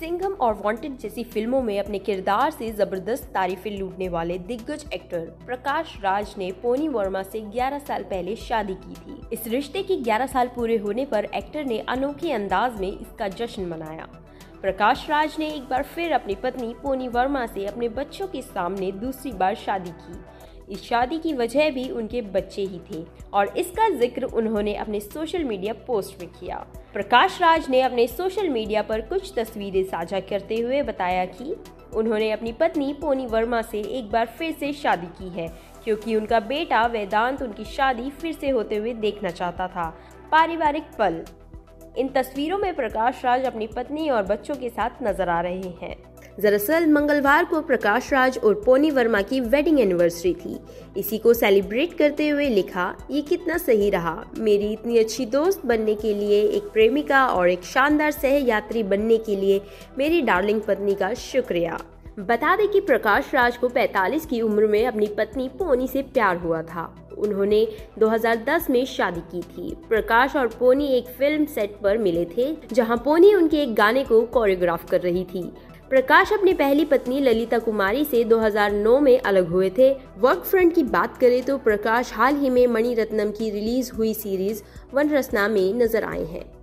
सिंघम और वांटेड जैसी फिल्मों में अपने किरदार से जबरदस्त तारीफें लूटने वाले दिग्गज एक्टर प्रकाश राज ने पोनी वर्मा से 11 साल पहले शादी की थी। इस रिश्ते के 11 साल पूरे होने पर एक्टर ने अनोखे अंदाज में इसका जश्न मनाया। प्रकाश राज ने एक बार फिर अपनी पत्नी पोनी वर्मा से अपने बच्चों के सामने दूसरी बार शादी की। इस शादी की वजह भी उनके बच्चे ही थे और इसका जिक्र उन्होंने अपने सोशल मीडिया पोस्ट में किया। प्रकाश राज ने अपने सोशल मीडिया पर कुछ तस्वीरें साझा करते हुए बताया कि उन्होंने अपनी पत्नी पोनी वर्मा से एक बार फिर से शादी की है क्योंकि उनका बेटा वेदांत उनकी शादी फिर से होते हुए देखना चाहता था। पारिवारिक पल। इन तस्वीरों में प्रकाश राज अपनी पत्नी और बच्चों के साथ नजर आ रहे हैं। दरअसल मंगलवार को प्रकाश राज और पोनी वर्मा की वेडिंग एनिवर्सरी थी। इसी को सेलिब्रेट करते हुए लिखा, ये कितना सही रहा, मेरी इतनी अच्छी दोस्त बनने के लिए, एक प्रेमिका और एक शानदार सहयात्री बनने के लिए मेरी डार्लिंग पत्नी का शुक्रिया। बता दें कि प्रकाश राज को 45 की उम्र में अपनी पत्नी पोनी से प्यार हुआ था। उन्होंने 2010 में शादी की थी। प्रकाश और पोनी एक फिल्म सेट पर मिले थे जहां पोनी उनके एक गाने को कोरियोग्राफ कर रही थी। प्रकाश अपनी पहली पत्नी ललिता कुमारी से 2009 में अलग हुए थे। वर्क फ्रंट की बात करें तो प्रकाश हाल ही में मणि रत्नम की रिलीज हुई सीरीज वन रसना में नजर आए हैं।